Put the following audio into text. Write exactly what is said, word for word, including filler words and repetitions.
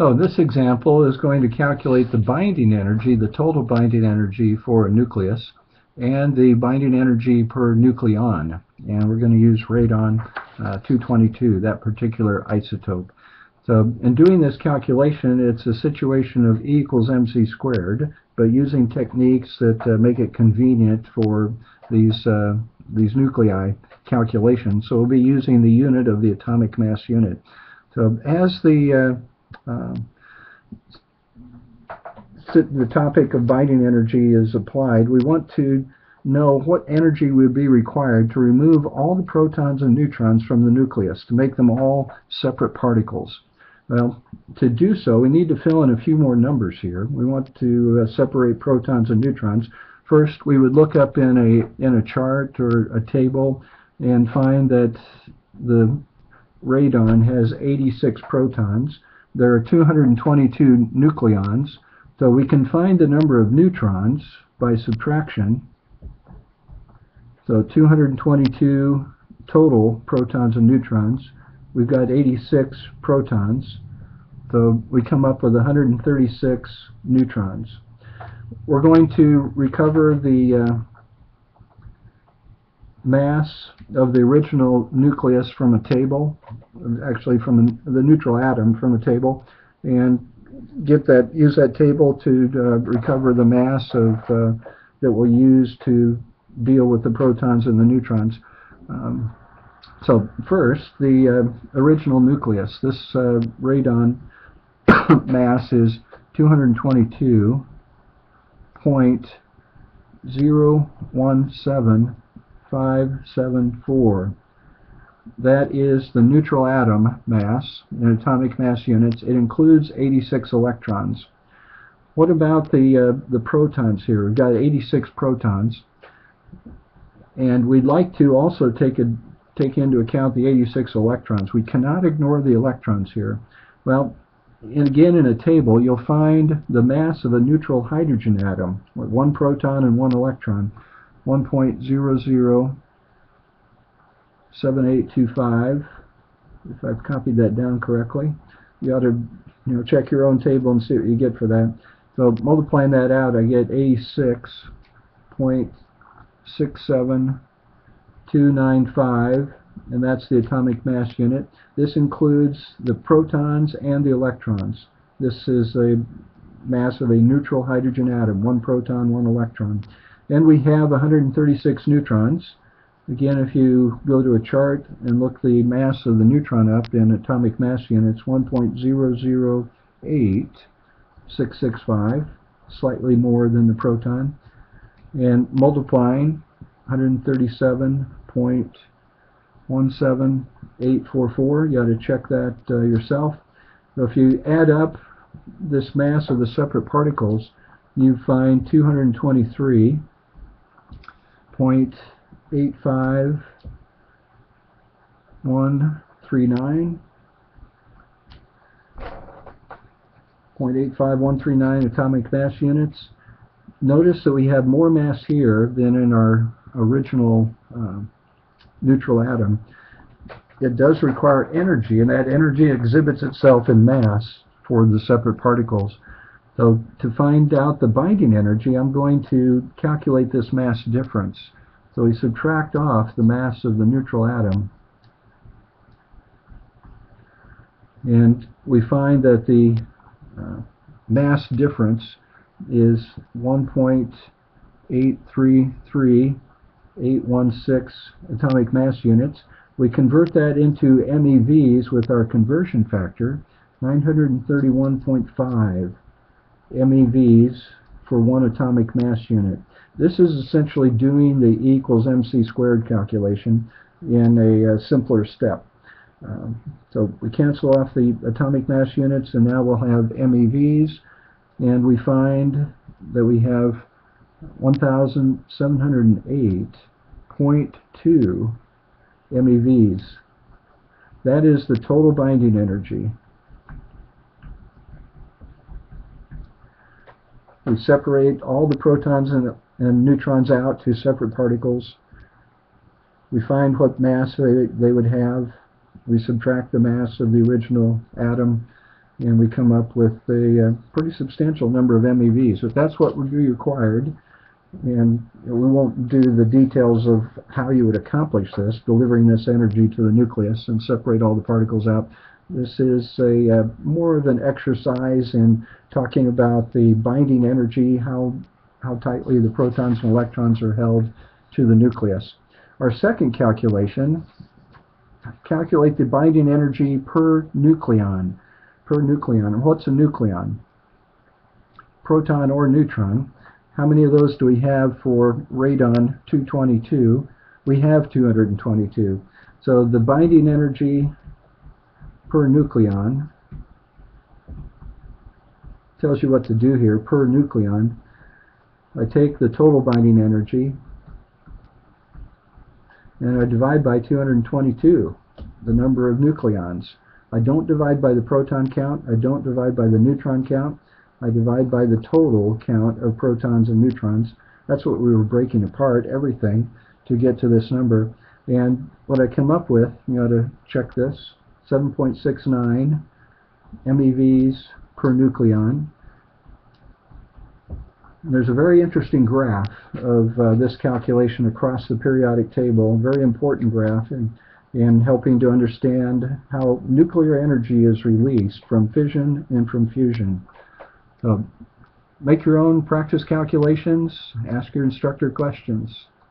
Oh, this example is going to calculate the binding energy, the total binding energy for a nucleus, and the binding energy per nucleon. And we're going to use radon uh, two twenty-two, that particular isotope. So in doing this calculation, it's a situation of E equals mc squared, but using techniques that uh, make it convenient for these, uh, these nuclei calculations. So we'll be using the unit of the atomic mass unit. So as the, uh, uh, the topic of binding energy is applied, we want to know what energy would be required to remove all the protons and neutrons from the nucleus, to make them all separate particles. Well, to do so, we need to fill in a few more numbers here. We want to uh, separate protons and neutrons. First, we would look up in a, in a chart or a table and find that the radon has eighty-six protons. There are two hundred twenty-two nucleons. So we can find the number of neutrons by subtraction. So two hundred twenty-two total protons and neutrons. We've got eighty-six protons, so we come up with one hundred thirty-six neutrons. We're going to recover the uh, mass of the original nucleus from a table, actually from the neutral atom from a table, and get that, use that table to uh, recover the mass of uh, that we'll use to deal with the protons and the neutrons. Um, So first, the uh, original nucleus. This uh, radon mass is two hundred twenty-two point zero one seven five seven four. That is the neutral atom mass in atomic mass units. It includes eighty-six electrons. What about the uh, the protons here? We've got eighty-six protons, and we'd like to also take a take into account the eighty-six electrons. We cannot ignore the electrons here. Well, again, in a table, you'll find the mass of a neutral hydrogen atom with one proton and one electron, one point zero zero seven eight two five. If I've copied that down correctly, you ought to, you know, check your own table and see what you get for that. So multiplying that out, I get eighty-six point six seven two nine five, and that's the atomic mass unit. This includes the protons and the electrons. This is a mass of a neutral hydrogen atom, one proton, one electron. And we have one hundred thirty-six neutrons. Again, if you go to a chart and look the mass of the neutron up in atomic mass units, one point zero zero eight six six five, slightly more than the proton. And multiplying one hundred thirty-seven point one seven eight four four. You ought to check that uh, yourself. So if you add up this mass of the separate particles, you find two hundred twenty-three point eight five one three nine atomic mass units. Notice that we have more mass here than in our original uh, neutral atom. It does require energy, and that energy exhibits itself in mass for the separate particles. So to find out the binding energy, I'm going to calculate this mass difference. So we subtract off the mass of the neutral atom, and we find that the uh, mass difference is one point eight three three eight one six atomic mass units. We convert that into MeVs with our conversion factor, nine hundred thirty-one point five MeVs for one atomic mass unit. This is essentially doing the E equals mc squared calculation in a uh, simpler step. Um, so we cancel off the atomic mass units, and now we'll have MeVs, and we find that we have one thousand seven hundred eight point two MeVs. That is the total binding energy. We separate all the protons and, and neutrons out to separate particles. We find what mass they, they would have. We subtract the mass of the original atom, and we come up with a, a pretty substantial number of M E Vs. If that's what would be required, and we won't do the details of how you would accomplish this, delivering this energy to the nucleus and separate all the particles out. This is a uh, more of an exercise in talking about the binding energy, how, how tightly the protons and electrons are held to the nucleus. Our second calculation, calculate the binding energy per nucleon. Per nucleon. And what's a nucleon? Proton or neutron. How many of those do we have for radon two twenty-two? We have two hundred twenty-two. So the binding energy per nucleon tells you what to do here. Per nucleon, I take the total binding energy and I divide by two hundred twenty-two, the number of nucleons. I don't divide by the proton count. I don't divide by the neutron count. I divide by the total count of protons and neutrons. That's what we were breaking apart, everything, to get to this number. And what I come up with, you ought to check this, seven point six nine M E Vs per nucleon. And there's a very interesting graph of uh, this calculation across the periodic table, very important graph in, in helping to understand how nuclear energy is released from fission and from fusion. So make your own practice calculations, ask your instructor questions.